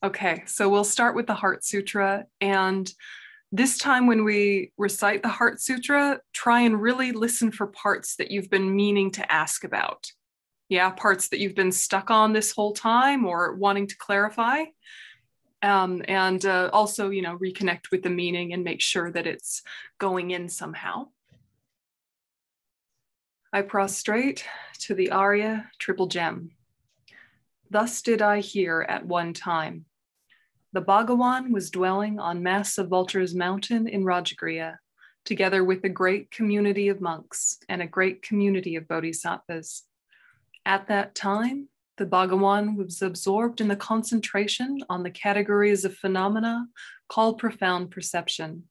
Okay, so we'll start with the Heart Sutra. And this time when we recite the Heart Sutra, try and really listen for parts that you've been meaning to ask about. Yeah, parts that you've been stuck on this whole time or wanting to clarify. Also, you know, reconnect with the meaning and make sure that it's going in somehow. I prostrate to the Arya Triple Gem. Thus did I hear at one time. The Bhagawan was dwelling on Mass of Vulture's Mountain in Rajagriya, together with a great community of monks and a great community of bodhisattvas. At that time, the Bhagawan was absorbed in the concentration on the categories of phenomena called profound perception.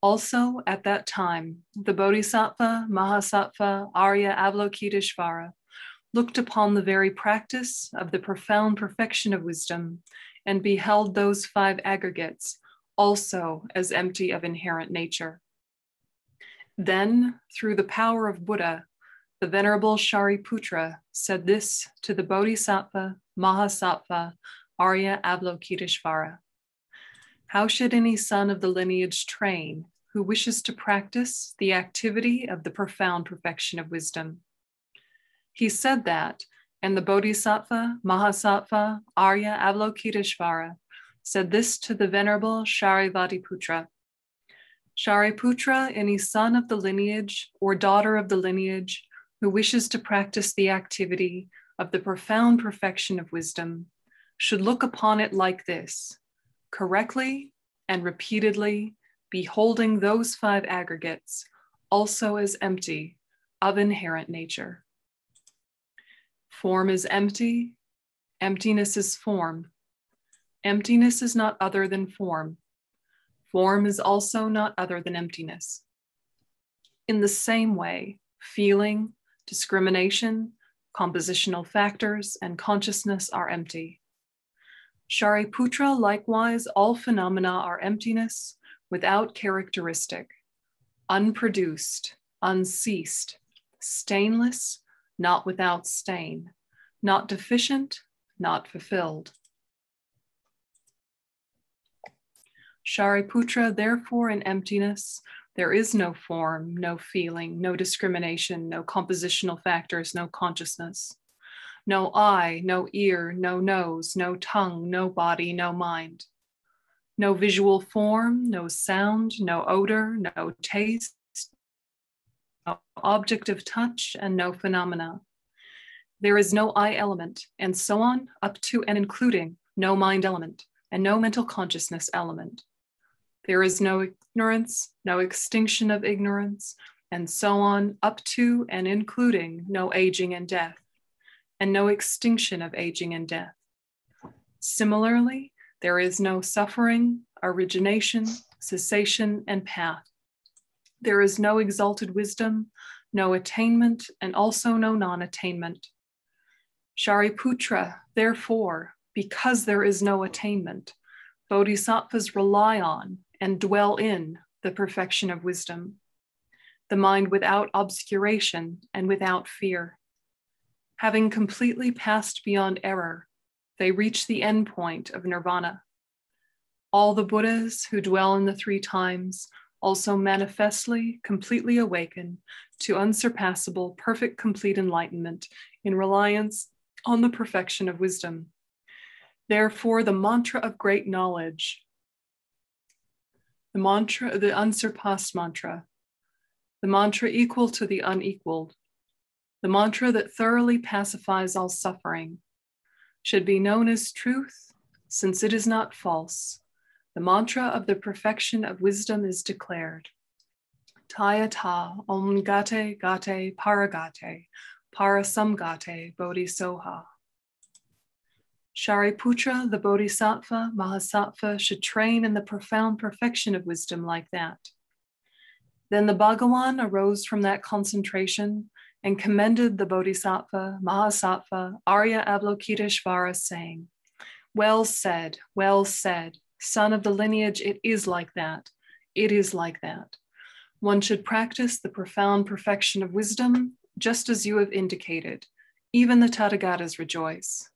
Also at that time, the Bodhisattva, Mahasattva, Arya Avalokiteshvara looked upon the very practice of the profound perfection of wisdom and beheld those five aggregates also as empty of inherent nature. Then, through the power of Buddha, the Venerable Shariputra said this to the Bodhisattva, Mahasattva, Arya Avalokiteshvara. How should any son of the lineage train who wishes to practice the activity of the profound perfection of wisdom? He said that, and the Bodhisattva, Mahasattva, Arya Avalokiteshvara said this to the Venerable Shariputra. Shariputra, any son of the lineage or daughter of the lineage, who wishes to practice the activity of the profound perfection of wisdom should look upon it like this, correctly and repeatedly beholding those five aggregates also as empty of inherent nature. Form is empty, emptiness is form. Emptiness is not other than form. Form is also not other than emptiness. In the same way, feeling, discrimination, compositional factors, and consciousness are empty. Shariputra, likewise, all phenomena are emptiness without characteristic, unproduced, unceased, stainless, not without stain, not deficient, not fulfilled. Shariputra, therefore, in emptiness, there is no form, no feeling, no discrimination, no compositional factors, no consciousness, no eye, no ear, no nose, no tongue, no body, no mind, no visual form, no sound, no odor, no taste, no object of touch, and no phenomena. There is no eye element, and so on, up to and including no mind element and no mental consciousness element. There is no ignorance, no extinction of ignorance, and so on, up to and including no aging and death, and no extinction of aging and death. Similarly, there is no suffering, origination, cessation, and path. There is no exalted wisdom, no attainment, and also no non-attainment. Shariputra, therefore, because there is no attainment, bodhisattvas rely on and dwell in the perfection of wisdom, the mind without obscuration and without fear. Having completely passed beyond error, they reach the end point of nirvana. All the Buddhas who dwell in the three times also manifestly completely awaken to unsurpassable, perfect, complete enlightenment in reliance on the perfection of wisdom. Therefore, the mantra of great knowledge, the unsurpassed mantra, the mantra equal to the unequaled, the mantra that thoroughly pacifies all suffering, should be known as truth, since it is not false. The mantra of the perfection of wisdom is declared. Tayata om gate gate paragate parasamgate bodhisoha. Shariputra, the Bodhisattva, Mahasattva should train in the profound perfection of wisdom like that. Then the Bhagawan arose from that concentration and commended the Bodhisattva, Mahasattva, Arya Avalokiteshvara, saying, well said, son of the lineage, it is like that. It is like that. One should practice the profound perfection of wisdom, just as you have indicated. Even the Tathagatas rejoice.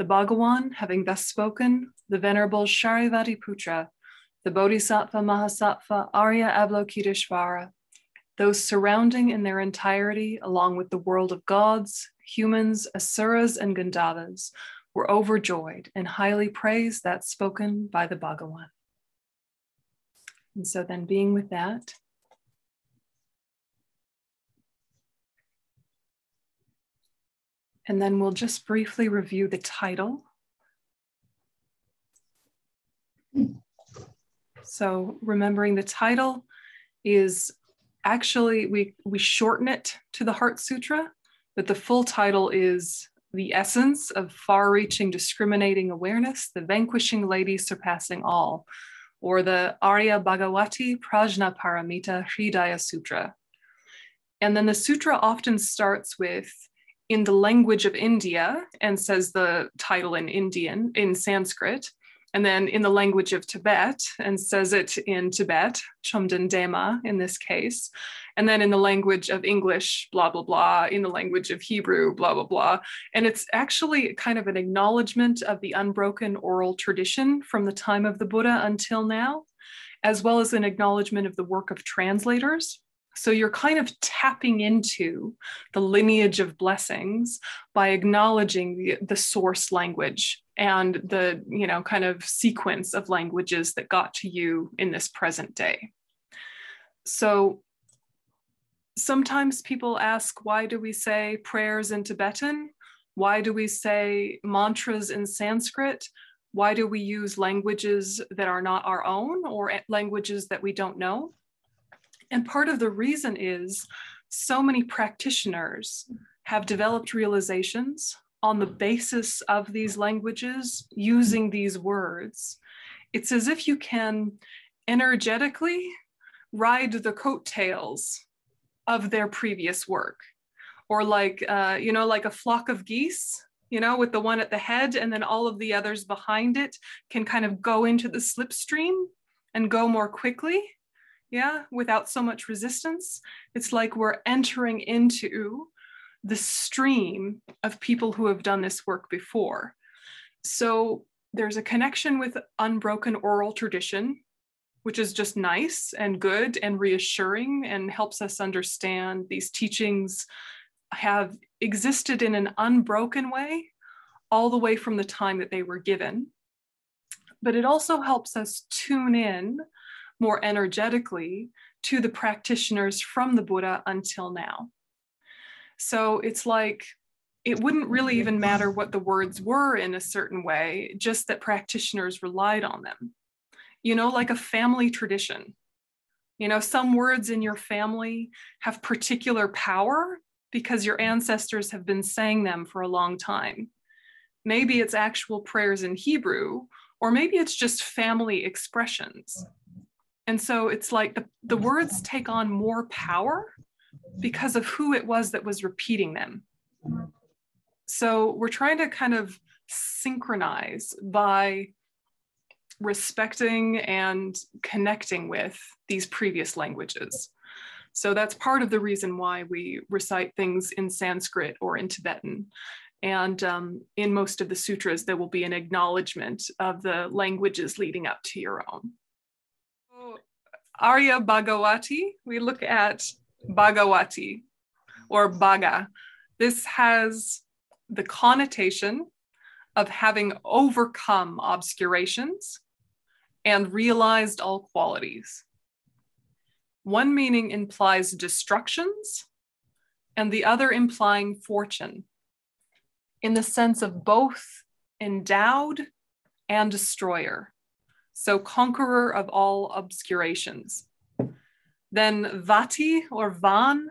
The Bhagawan, having thus spoken, the Venerable Shariputra, the Bodhisattva Mahasattva Arya Avalokiteshvara, those surrounding in their entirety, along with the world of gods, humans, asuras, and gandharvas, were overjoyed and highly praised that spoken by the Bhagawan. And so then being with that, and then we'll just briefly review the title. So remembering the title is actually, we shorten it to the Heart Sutra, but the full title is The Essence of Far-Reaching Discriminating Awareness, the Vanquishing Lady Surpassing All, or the Arya Bhagavati Prajnaparamita Hridaya Sutra. And then the sutra often starts with, in the language of India, and says the title in Indian, in Sanskrit, and then in the language of Tibet, and says it in Tibet, Chomden Dema in this case, and then in the language of English, blah, blah, blah, in the language of Hebrew, blah, blah, blah. And it's actually kind of an acknowledgement of the unbroken oral tradition from the time of the Buddha until now, as well as an acknowledgement of the work of translators. So you're kind of tapping into the lineage of blessings by acknowledging the source language and the, you know, kind of sequence of languages that got to you in this present day. So sometimes people ask, why do we say prayers in Tibetan? Why do we say mantras in Sanskrit? Why do we use languages that are not our own or languages that we don't know? And part of the reason is so many practitioners have developed realizations on the basis of these languages, using these words. It's as if you can energetically ride the coattails of their previous work, or like, you know, like a flock of geese, you know, with the one at the head and then all of the others behind it can kind of go into the slipstream and go more quickly. Yeah, without so much resistance. It's like we're entering into the stream of people who have done this work before. So there's a connection with unbroken oral tradition, which is just nice and good and reassuring and helps us understand these teachings have existed in an unbroken way all the way from the time that they were given. But it also helps us tune in more energetically to the practitioners from the Buddha until now. So it's like, it wouldn't really even matter what the words were in a certain way, just that practitioners relied on them. You know, like a family tradition. You know, some words in your family have particular power because your ancestors have been saying them for a long time. Maybe it's actual prayers in Hebrew, or maybe it's just family expressions. And so it's like the words take on more power because of who it was that was repeating them. So we're trying to kind of synchronize by respecting and connecting with these previous languages. So that's part of the reason why we recite things in Sanskrit or in Tibetan. And in most of the sutras, there will be an acknowledgement of the languages leading up to your own. Arya Bhagavati, we look at Bhagavati or Bhaga. This has the connotation of having overcome obscurations and realized all qualities. One meaning implies destructions and the other implying fortune, in the sense of both endowed and destroyer. So conqueror of all obscurations. Then vati or van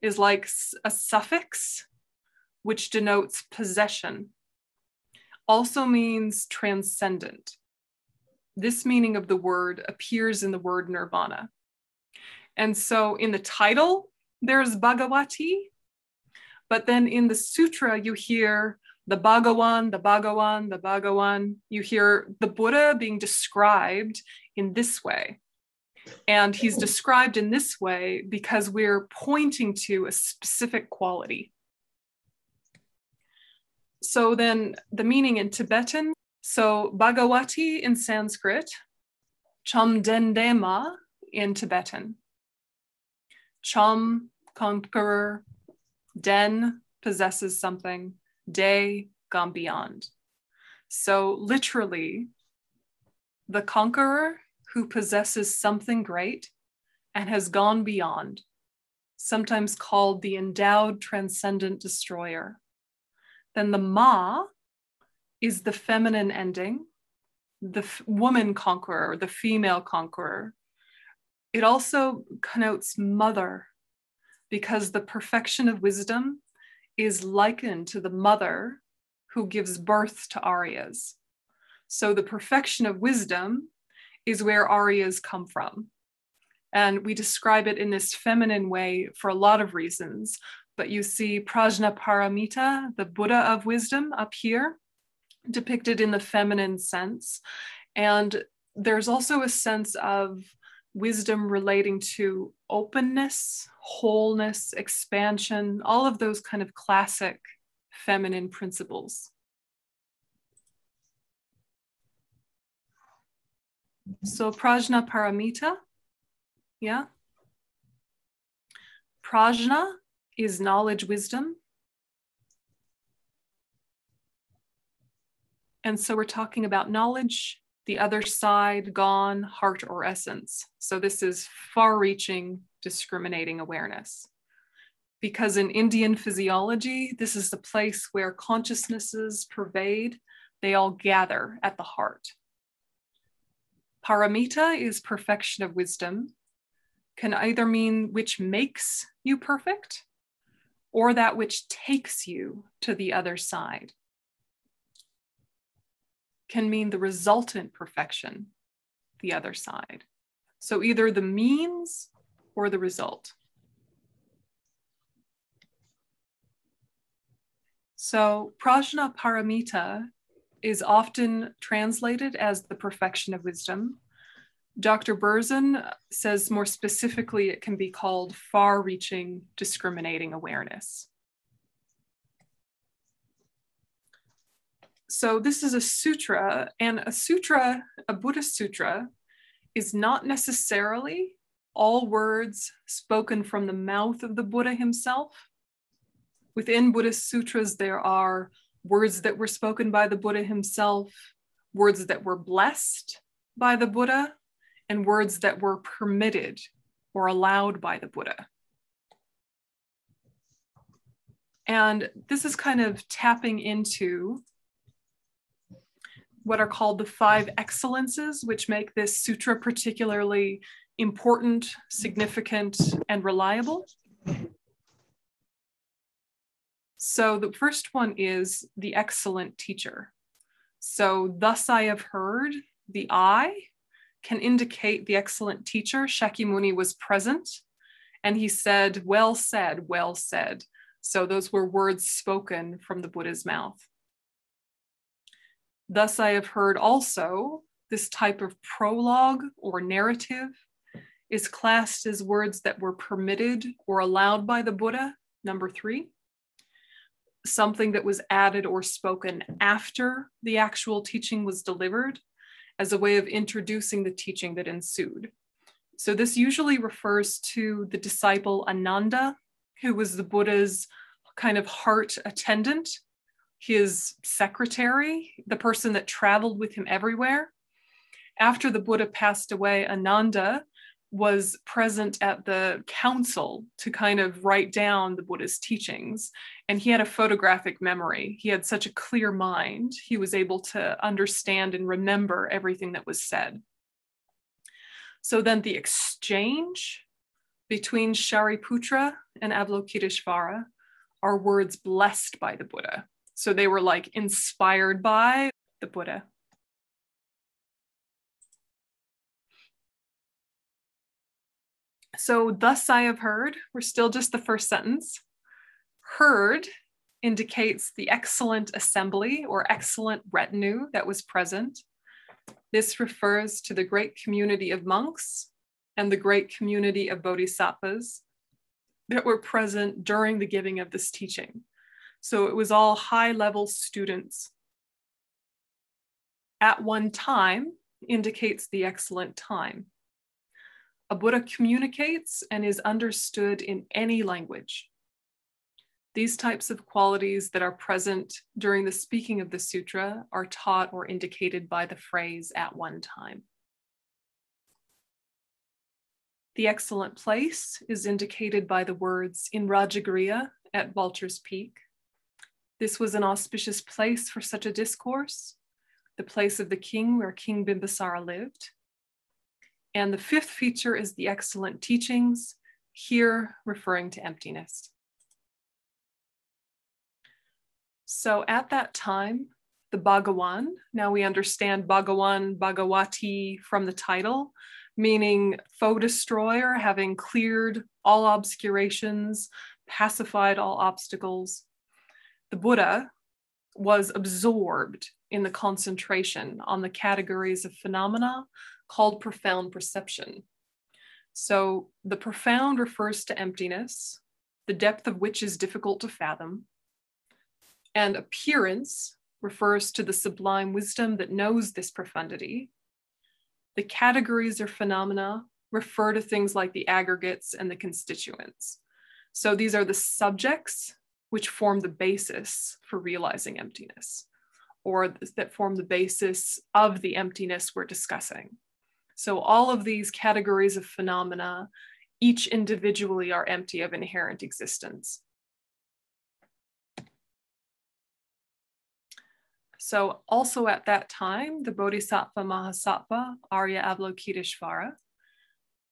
is like a suffix, which denotes possession. Also means transcendent. This meaning of the word appears in the word nirvana. And so in the title, there's Bhagavati, but then in the sutra, you hear the Bhagawan, the Bhagawan, the Bhagawan. You hear the Buddha being described in this way. And he's described in this way because we're pointing to a specific quality. So then the meaning in Tibetan, so Bhagavati in Sanskrit, Chomden Dema in Tibetan. Chom, conqueror, den, possesses something, de, gone beyond. So literally, the conqueror who possesses something great and has gone beyond, sometimes called the endowed transcendent destroyer. Then the ma is the feminine ending, the woman conqueror, the female conqueror. It also connotes mother, because the perfection of wisdom is likened to the mother who gives birth to Aryas. So the perfection of wisdom is where Aryas come from. And we describe it in this feminine way for a lot of reasons. But you see Prajnaparamita, the Buddha of wisdom, up here, depicted in the feminine sense. And there's also a sense of wisdom relating to openness, wholeness, expansion, all of those kind of classic feminine principles. So Prajnaparamita, yeah. Prajna is knowledge, wisdom. And so we're talking about knowledge, the other side, gone, heart or essence. So this is far-reaching, discriminating awareness. Because in Indian physiology, this is the place where consciousnesses pervade, they all gather at the heart. Paramita is perfection of wisdom, can either mean which makes you perfect, or that which takes you to the other side. Can mean the resultant perfection, the other side. So either the means or the result. So Prajnaparamita is often translated as the perfection of wisdom. Dr. Berzin says more specifically, it can be called far-reaching, discriminating awareness. So this is a sutra, and a sutra, a Buddhist sutra, is not necessarily all words spoken from the mouth of the Buddha himself. Within Buddhist sutras, there are words that were spoken by the Buddha himself, words that were blessed by the Buddha, and words that were permitted or allowed by the Buddha. And this is kind of tapping into what are called the five excellences, which make this sutra particularly important, significant, and reliable. So the first one is the excellent teacher. So thus I have heard, the I can indicate the excellent teacher. Shakyamuni was present and he said, well said, well said. So those were words spoken from the Buddha's mouth. Thus I have heard also, this type of prologue or narrative is classed as words that were permitted or allowed by the Buddha, number three. Something that was added or spoken after the actual teaching was delivered as a way of introducing the teaching that ensued. So this usually refers to the disciple Ananda, who was the Buddha's kind of heart attendant, his secretary, the person that traveled with him everywhere. After the Buddha passed away, Ananda was present at the council to kind of write down the Buddha's teachings. And he had a photographic memory. He had such a clear mind. He was able to understand and remember everything that was said. So then the exchange between Shariputra and Avalokiteshvara are words blessed by the Buddha. So they were like inspired by the Buddha. So thus I have heard, we're still just the first sentence. Heard indicates the excellent assembly or excellent retinue that was present. This refers to the great community of monks and the great community of bodhisattvas that were present during the giving of this teaching. So it was all high-level students. At one time indicates the excellent time. A Buddha communicates and is understood in any language. These types of qualities that are present during the speaking of the sutra are taught or indicated by the phrase "at one time." The excellent place is indicated by the words "in Rajagriya at Vulture's Peak." This was an auspicious place for such a discourse, the place of the king where King Bimbisara lived. And the fifth feature is the excellent teachings, here referring to emptiness. So at that time, the Bhagawan, now we understand Bhagawan, Bhagavati from the title, meaning foe destroyer, having cleared all obscurations, pacified all obstacles. The Buddha was absorbed in the concentration on the categories of phenomena called profound perception. So the profound refers to emptiness, the depth of which is difficult to fathom. And appearance refers to the sublime wisdom that knows this profundity. The categories or phenomena refer to things like the aggregates and the constituents. So these are the subjects which form the basis for realizing emptiness, or that form the basis of the emptiness we're discussing. So all of these categories of phenomena, each individually, are empty of inherent existence. So also at that time, the Bodhisattva Mahasattva, Arya Avalokiteshvara,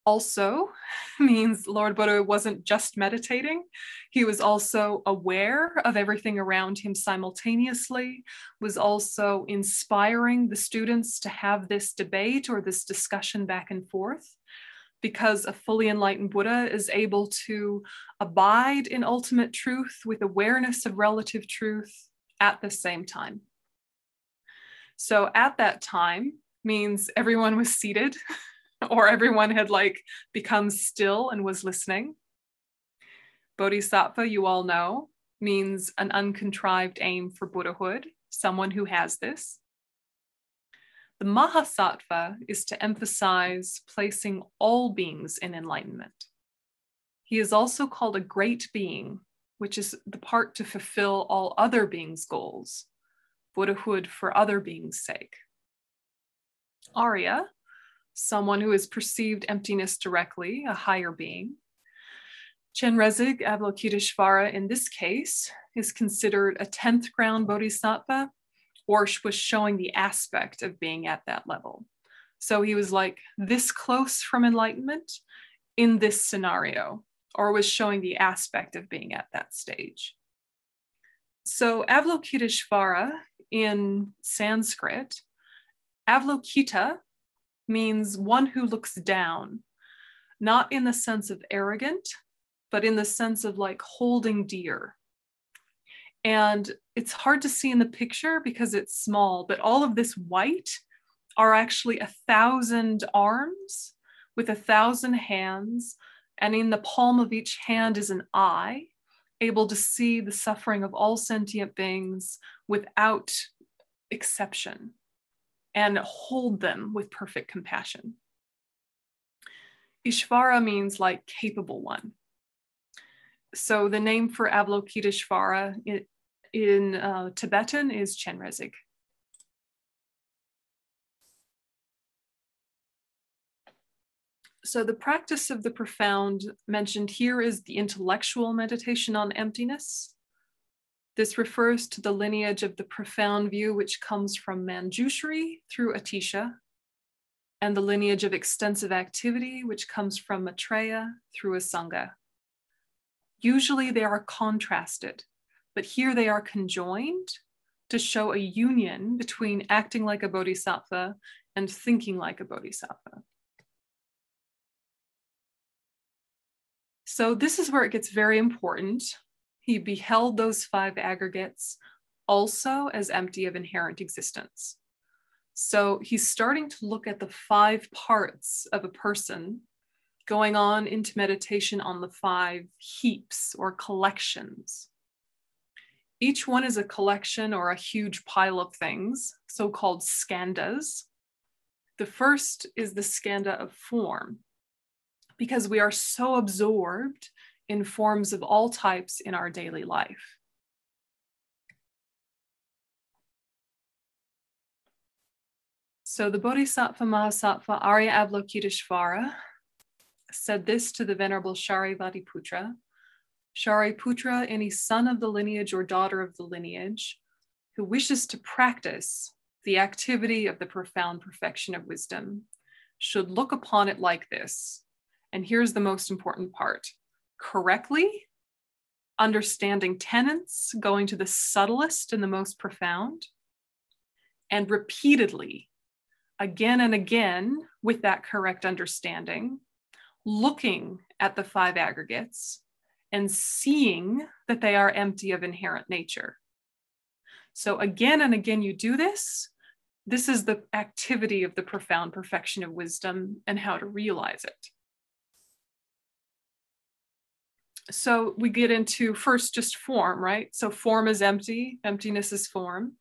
also means Lord Buddha wasn't just meditating. He was also aware of everything around him simultaneously, was also inspiring the students to have this debate or this discussion back and forth, because a fully enlightened Buddha is able to abide in ultimate truth with awareness of relative truth at the same time. So at that time means everyone was seated, or everyone had become still and was listening. Bodhisattva, you all know, means an uncontrived aim for Buddhahood, someone who has this. The Mahasattva is to emphasize placing all beings in enlightenment. He is also called a great being, which is the part to fulfill all other beings' goals. Buddhahood for other beings' sake. Arya, someone who has perceived emptiness directly, a higher being. Chenrezig Avalokiteshvara, in this case, is considered a 10th ground bodhisattva, or was showing the aspect of being at that level. So he was this close from enlightenment in this scenario, or was showing the aspect of being at that stage. So Avalokiteshvara, in Sanskrit, Avalokita means one who looks down, not in the sense of arrogant, but in the sense of holding dear. And it's hard to see in the picture because it's small, but all of this white are actually 1,000 arms with 1,000 hands. And in the palm of each hand is an eye, able to see the suffering of all sentient beings without exception and hold them with perfect compassion. Ishvara means capable one. So the name for Avalokiteshvara in Tibetan is Chenrezig. So the practice of the profound mentioned here is the intellectual meditation on emptiness. This refers to the lineage of the profound view, which comes from Manjushri through Atisha, and the lineage of extensive activity, which comes from Maitreya through Asanga. Usually they are contrasted, but here they are conjoined to show a union between acting like a bodhisattva and thinking like a bodhisattva. So this is where it gets very important. He beheld those 5 aggregates also as empty of inherent existence. So he's starting to look at the 5 parts of a person, going on into meditation on the 5 heaps or collections. Each one is a collection or a huge pile of things, so-called skandhas. The first is the skanda of form, because we are so absorbed in forms of all types in our daily life. So the Bodhisattva Mahasattva Arya Avalokiteshvara said this to the Venerable Shariputra. Shariputra, any son of the lineage or daughter of the lineage who wishes to practice the activity of the profound perfection of wisdom should look upon it like this. And here's the most important part. Correctly, understanding tenets, going to the subtlest and the most profound, and repeatedly, again and again, with that correct understanding, looking at the five aggregates and seeing that they are empty of inherent nature. So again and again you do this. This is the activity of the profound perfection of wisdom and how to realize it. So we get into first just form, right? So form is empty, emptiness is form.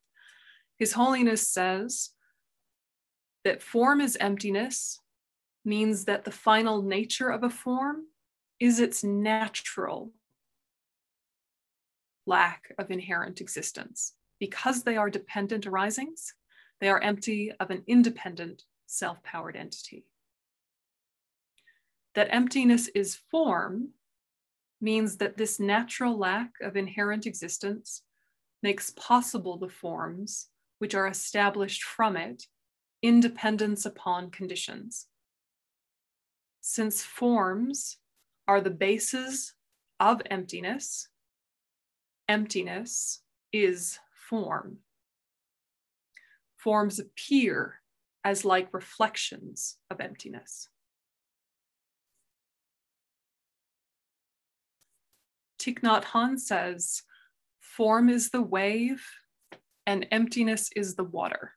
His Holiness says, that form is emptiness means that the final nature of a form is its natural lack of inherent existence. Because they are dependent arisings, they are empty of an independent self-powered entity. That emptiness is form means that this natural lack of inherent existence makes possible the forms which are established from it, independence upon conditions. Since forms are the bases of emptiness, emptiness is form. Forms appear as like reflections of emptiness. Thich Nhat Hanh says, form is the wave and emptiness is the water.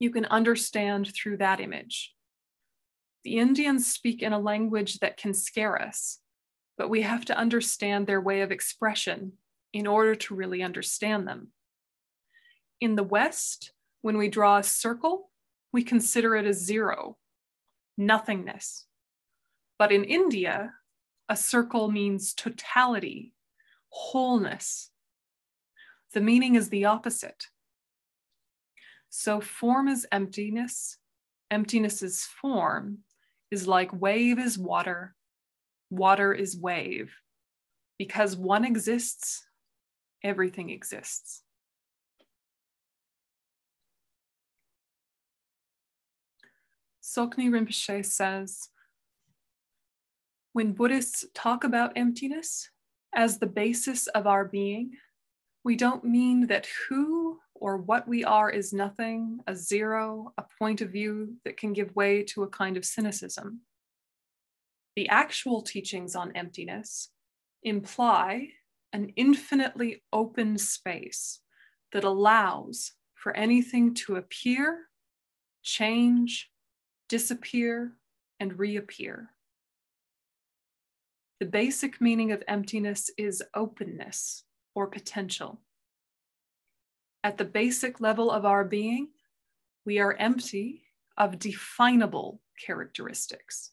You can understand through that image. The Indians speak in a language that can scare us, but we have to understand their way of expression in order to really understand them. In the West, when we draw a circle, we consider it a zero, nothingness. But in India, a circle means totality, wholeness. The meaning is the opposite. So form is emptiness, emptiness is form, is like wave is water, water is wave. Because one exists, everything exists. Sokni Rinpoche says, when Buddhists talk about emptiness as the basis of our being, we don't mean that who or what we are is nothing, a zero, a point of view that can give way to a kind of cynicism. The actual teachings on emptiness imply an infinitely open space that allows for anything to appear, change, disappear, and reappear. The basic meaning of emptiness is openness or potential. At the basic level of our being, we are empty of definable characteristics.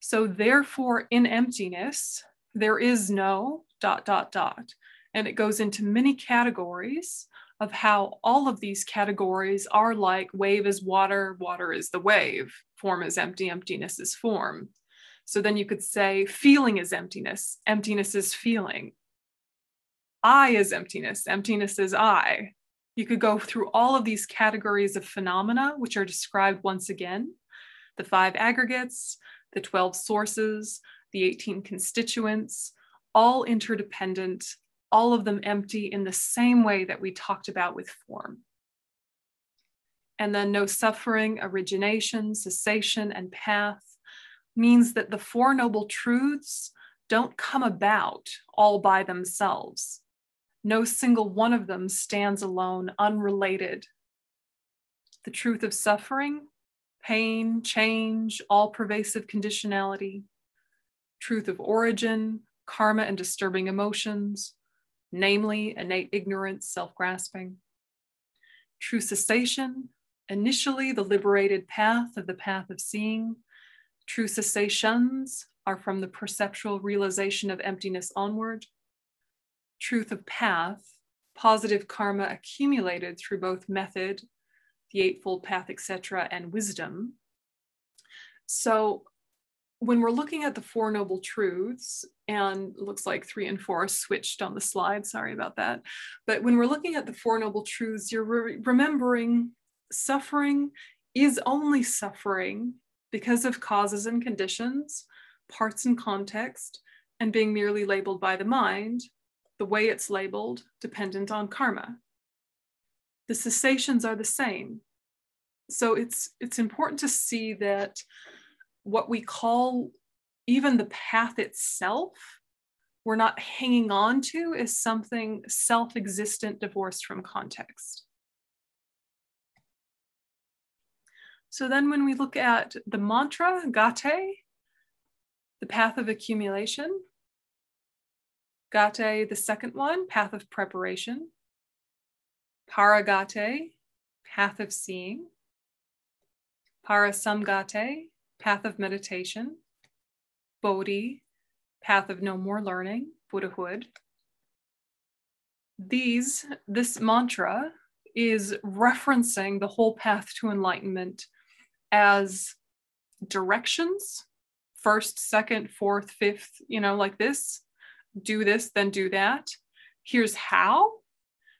So therefore, in emptiness, there is no ... And it goes into many categories of how all of these categories are like wave is water, water is the wave, form is empty, emptiness is form. So then you could say feeling is emptiness, emptiness is feeling. I is emptiness, emptiness is I. You could go through all of these categories of phenomena, which are described once again, the five aggregates, the 12 sources, the 18 constituents, all interdependent, all of them empty in the same way that we talked about with form. And then no suffering, origination, cessation, and path means that the Four Noble Truths don't come about all by themselves. No single one of them stands alone, unrelated. The truth of suffering pain, change, all-pervasive conditionality, truth of origin, karma and disturbing emotions, namely innate ignorance, self-grasping, true cessation, initially the liberated path of seeing. True cessations are from the perceptual realization of emptiness onward. Truth of path, positive karma accumulated through both method, the Eightfold Path, etc., and wisdom. So when we're looking at the Four Noble Truths, and it looks like 3 and 4 are switched on the slide, sorry about that. But when we're looking at the Four Noble Truths, you're remembering suffering is only suffering because of causes and conditions, parts and context, and being merely labeled by the mind, the way it's labeled, dependent on karma. The cessations are the same. So it's important to see that what we call even the path itself, we're not hanging on to is something self-existent divorced from context. So then when we look at the mantra, gate, the path of accumulation, gate, the second one, path of preparation, paragate, path of seeing, parasamgate, path of meditation, bodhi, path of no more learning, Buddhahood. This mantra is referencing the whole path to enlightenment as directions, 1st, 2nd, 4th, 5th, like this, do this, then do that. Here's how,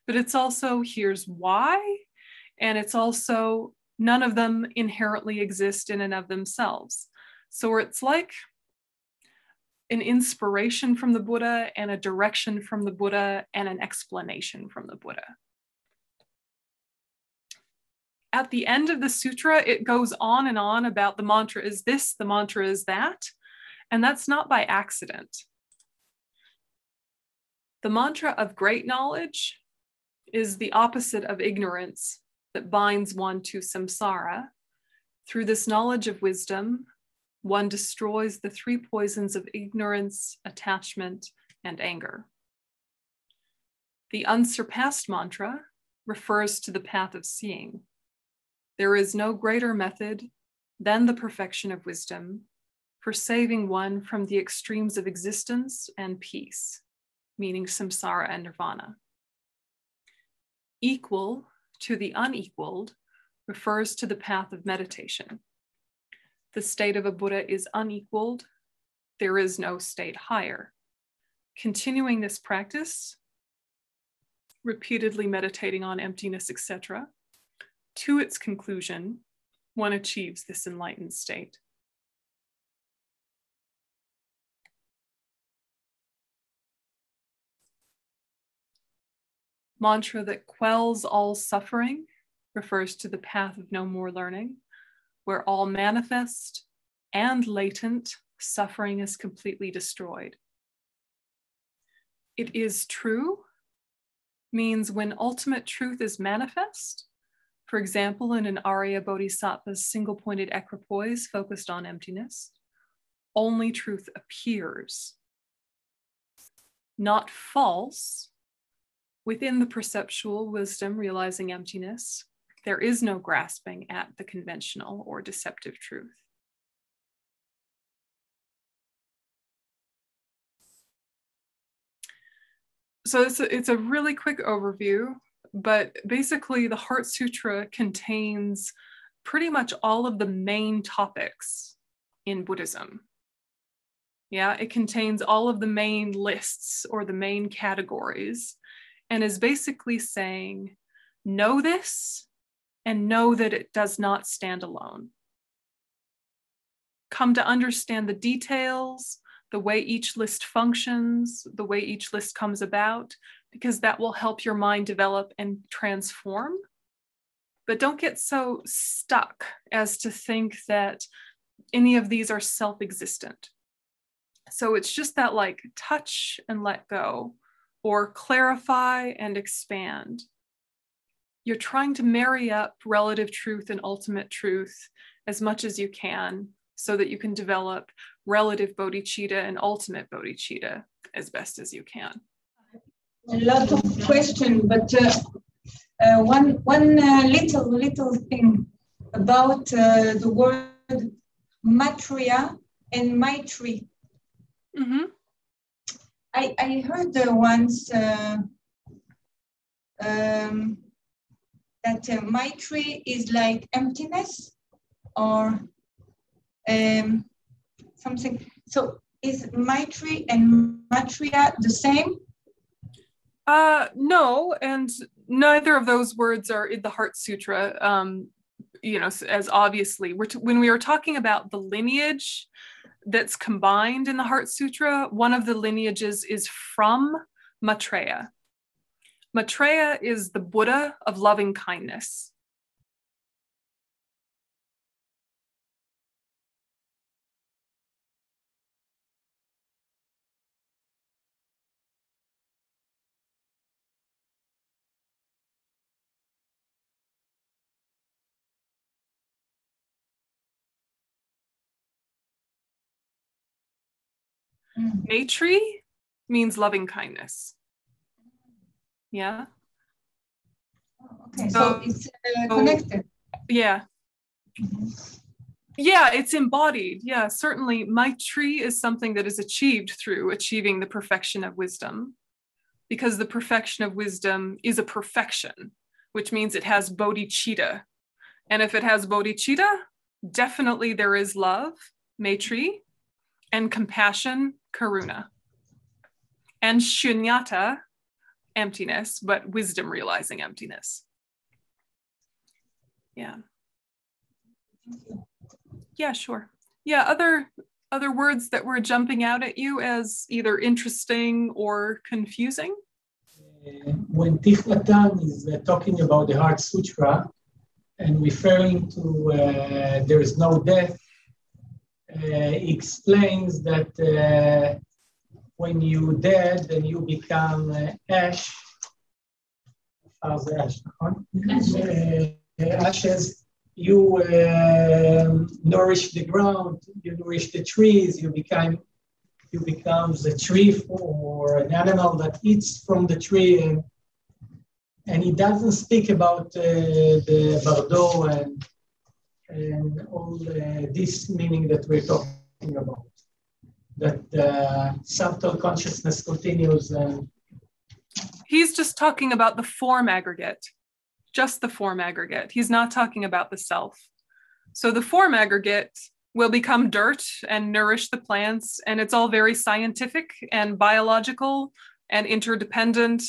but it's also here's why. And it's also none of them inherently exist in and of themselves. So it's like an inspiration from the Buddha and a direction from the Buddha and an explanation from the Buddha. At the end of the sutra, it goes on and on about the mantra is this, the mantra is that, and that's not by accident. The mantra of great knowledge is the opposite of ignorance that binds one to samsara. Through this knowledge of wisdom, one destroys the 3 poisons of ignorance, attachment, and anger. The unsurpassed mantra refers to the path of seeing. There is no greater method than the perfection of wisdom for saving one from the extremes of existence and peace, meaning samsara and nirvana. Equal to the unequaled refers to the path of meditation. The state of a Buddha is unequaled. There is no state higher. Continuing this practice, repeatedly meditating on emptiness, etc., to its conclusion, one achieves this enlightened state. Mantra that quells all suffering refers to the path of no more learning, where all manifest and latent suffering is completely destroyed. It is true means when ultimate truth is manifest, for example, in an Arya Bodhisattva's single-pointed equipoise focused on emptiness, only truth appears. Not false, within the perceptual wisdom realizing emptiness, there is no grasping at the conventional or deceptive truth. So it's a really quick overview. But basically, the Heart Sutra contains pretty much all of the main topics in Buddhism. Yeah, it contains all of the main lists or the main categories and is basically saying, know this and know that it does not stand alone. Come to understand the details, the way each list functions, the way each list comes about, because that will help your mind develop and transform. But don't get so stuck as to think that any of these are self-existent. So it's just that like touch and let go, or clarify and expand. You're trying to marry up relative truth and ultimate truth as much as you can so that you can develop relative bodhicitta and ultimate bodhicitta as best as you can. A lot of questions, but one little thing about the word Maitreya and Maitri. Mm-hmm. I heard once that Maitri is like emptiness or something. So is Maitri and Maitreya the same? No, and neither of those words are in the Heart Sutra, you know, as obviously. When we were talking about the lineage that's combined in the Heart Sutra, one of the lineages is from Maitreya. Maitreya is the Buddha of loving kindness. Maitri means loving kindness. Yeah. Okay, so it's connected. Yeah. Mm-hmm. Yeah, it's embodied. Yeah, certainly Maitri is something that is achieved through achieving the perfection of wisdom, because the perfection of wisdom is a perfection, which means it has bodhicitta. And if it has bodhicitta, definitely there is love, Maitri, and compassion, Karuna, and Shunyata, emptiness, but wisdom realizing emptiness. Yeah. Yeah, sure. Yeah, other words that were jumping out at you as either interesting or confusing? When Thich Nhat Hanh is talking about the Heart Sutra and referring to there is no death, explains that when you dead, then you become ash. Ashes. You nourish the ground. You nourish the trees. You become the tree or an animal that eats from the tree. And he doesn't speak about the bardo and all this meaning that we're talking about, that the subtle consciousness continues. He's just talking about the form aggregate, just the form aggregate. He's not talking about the self. So the form aggregate will become dirt and nourish the plants, and it's all very scientific and biological and interdependent,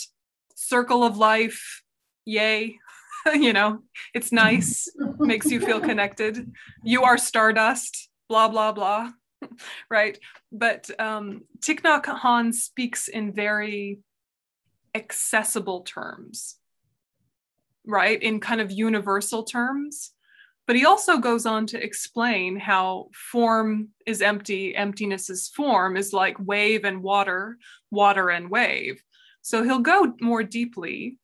circle of life, yay. You know, it's nice, makes you feel connected. You are stardust, blah, blah, blah, right? But Thich Nhat Hanh speaks in very accessible terms, right? In kind of universal terms. But he also goes on to explain how form is empty, emptiness is form, is like wave and water, water and wave. So he'll go more deeply.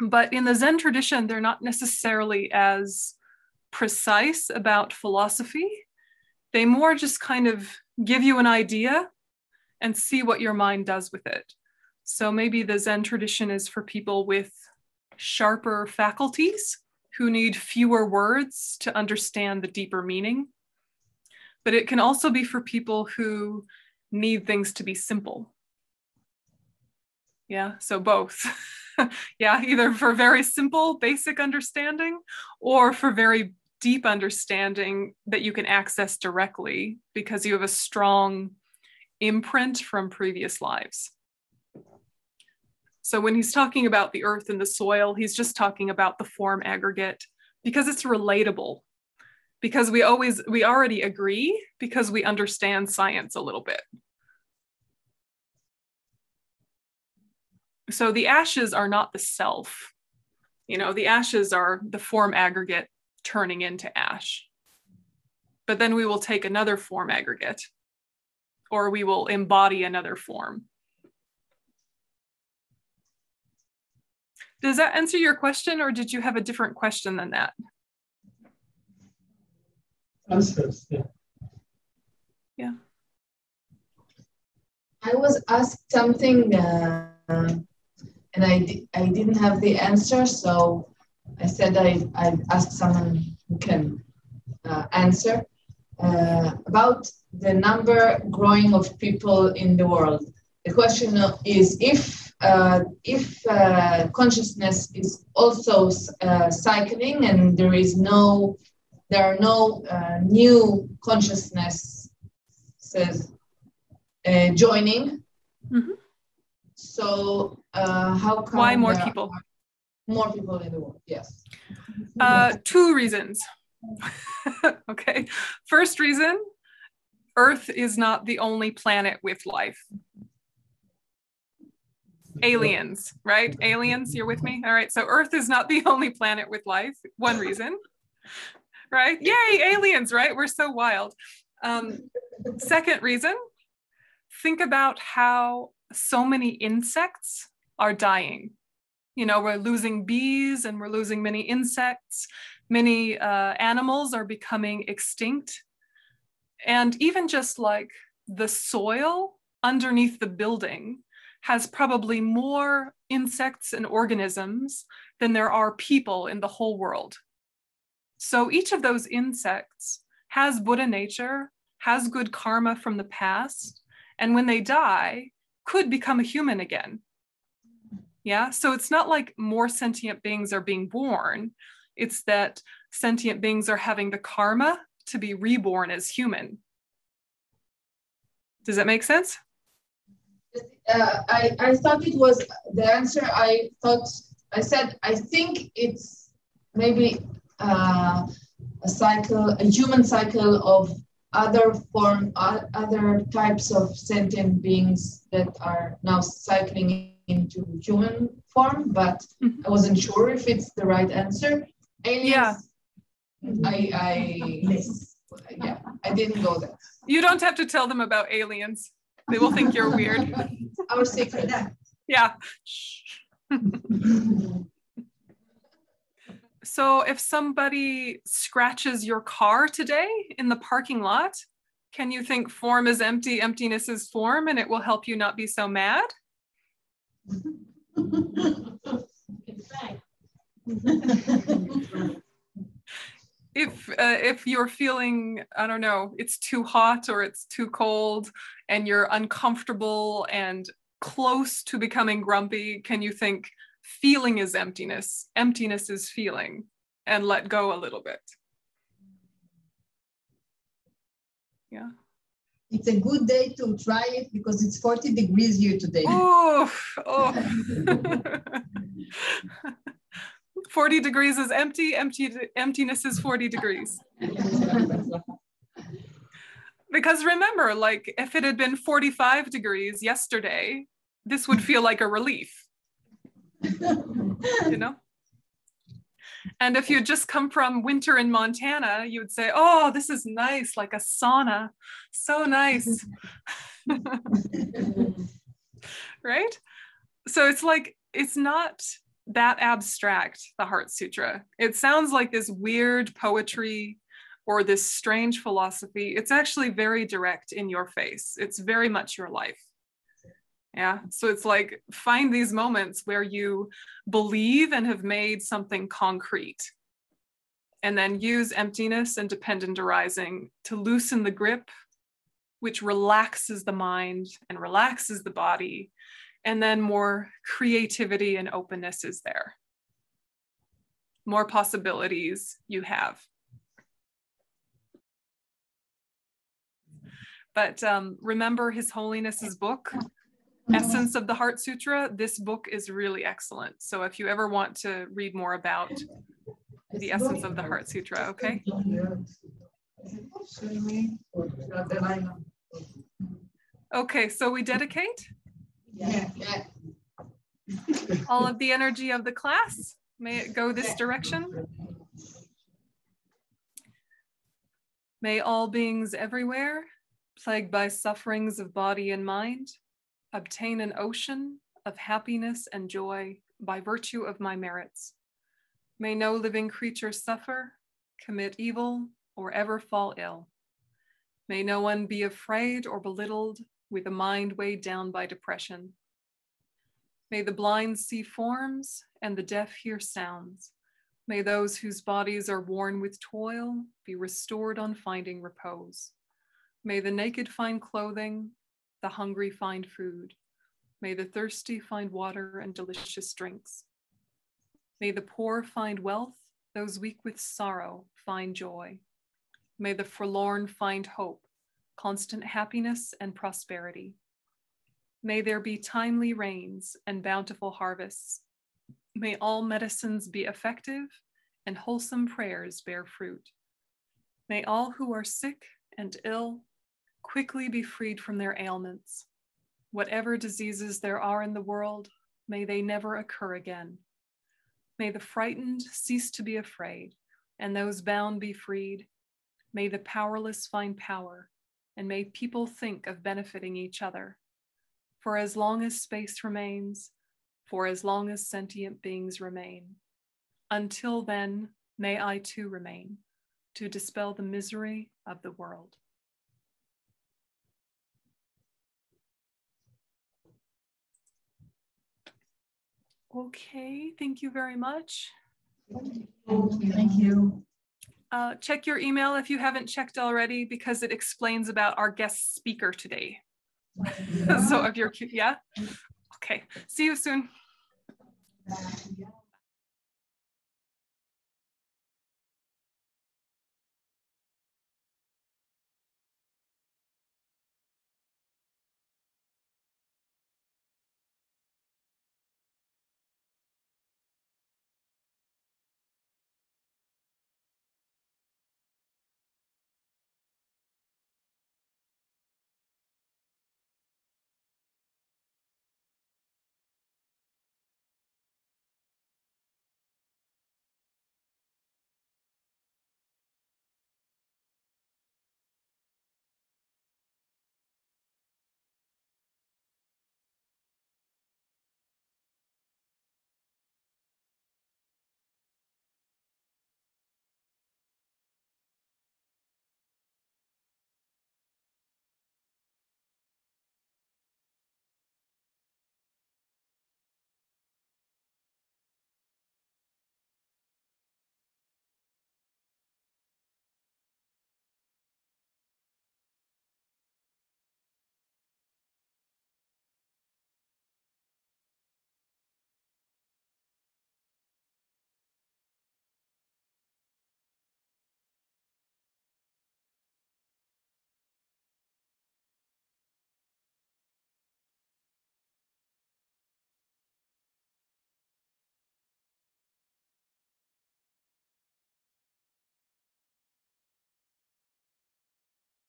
But in the Zen tradition, they're not necessarily as precise about philosophy. They more just kind of give you an idea and see what your mind does with it. So maybe the Zen tradition is for people with sharper faculties who need fewer words to understand the deeper meaning. But it can also be for people who need things to be simple. Yeah, so both. Yeah, either for very simple, basic understanding or for very deep understanding that you can access directly because you have a strong imprint from previous lives. So when he's talking about the earth and the soil, he's just talking about the form aggregate because it's relatable, because we already agree because we understand science a little bit. So the ashes are not the self, you know, the ashes are the form aggregate turning into ash. But then we will take another form aggregate, or we will embody another form. Does that answer your question, or did you have a different question than that? answers. Yeah. I was asked something and I didn't have the answer, so I said I'd ask someone who can answer about the number growing of people in the world. The question is if consciousness is also cycling and there are no new consciousnesses joining. Mm-hmm. So how come why more people? More people in the world, yes. Two reasons. Okay. First reason, Earth is not the only planet with life. Aliens, right? Aliens, you're with me? All right. So Earth is not the only planet with life. One reason, right? Yay, aliens, right? We're so wild. Second reason, think about how so many insects are dying. You know, we're losing bees and we're losing many insects. Many animals are becoming extinct. And even just like the soil underneath the building has probably more insects and organisms than there are people in the whole world. So each of those insects has Buddha nature, has good karma from the past, and when they die, could become a human again. Yeah, so it's not like more sentient beings are being born, it's that sentient beings are having the karma to be reborn as human. Does that make sense? I thought it was the answer. I think it's maybe a human cycle of other types of sentient beings that are now cycling into human form, but I wasn't sure if it's the right answer. Aliens, yeah. I didn't go there. You don't have to tell them about aliens. They will think you're weird. Our secret. Yeah. So if somebody scratches your car today in the parking lot, can you think form is empty, emptiness is form, and it will help you not be so mad? If you're feeling, I don't know, it's too hot or it's too cold and you're uncomfortable and close to becoming grumpy, can you think feeling is emptiness, emptiness is feeling, and let go a little bit? Yeah. It's a good day to try it because it's 40 degrees here today. Oh. 40 degrees is empty, emptiness is 40 degrees. Because remember, like if it had been 45 degrees yesterday, this would feel like a relief, you know? And if you just come from winter in Montana, you would say, oh, this is nice, like a sauna, so nice, right? So it's like, it's not that abstract, the Heart Sutra. It sounds like this weird poetry or this strange philosophy. It's actually very direct in your face. It's very much your life. Yeah, so it's like, find these moments where you believe and have made something concrete, and then use emptiness and dependent arising to loosen the grip, which relaxes the mind and relaxes the body. And then more creativity and openness is there. More possibilities you have. But remember His Holiness's book, Essence of the Heart Sutra. This book is really excellent. So if you ever want to read more about the essence of the Heart Sutra, okay? Okay, so we dedicate. Yeah. All of the energy of the class, may it go this direction. May all beings everywhere, plagued by sufferings of body and mind, obtain an ocean of happiness and joy by virtue of my merits. May no living creature suffer, commit evil, or ever fall ill. May no one be afraid or belittled with a mind weighed down by depression. May the blind see forms and the deaf hear sounds. May those whose bodies are worn with toil be restored on finding repose. May the naked find clothing, the hungry find food. May the thirsty find water and delicious drinks. May the poor find wealth, those weak with sorrow find joy. May the forlorn find hope, constant happiness and prosperity. May there be timely rains and bountiful harvests. May all medicines be effective and wholesome prayers bear fruit. May all who are sick and ill quickly be freed from their ailments. Whatever diseases there are in the world, may they never occur again. May the frightened cease to be afraid, and those bound be freed. May the powerless find power, and may people think of benefiting each other. For as long as space remains, for as long as sentient beings remain, until then, may I too remain, to dispel the misery of the world. Okay, thank you very much. Thank you. Check your email if you haven't checked already, because it explains about our guest speaker today. So if you're, yeah? Okay, see you soon.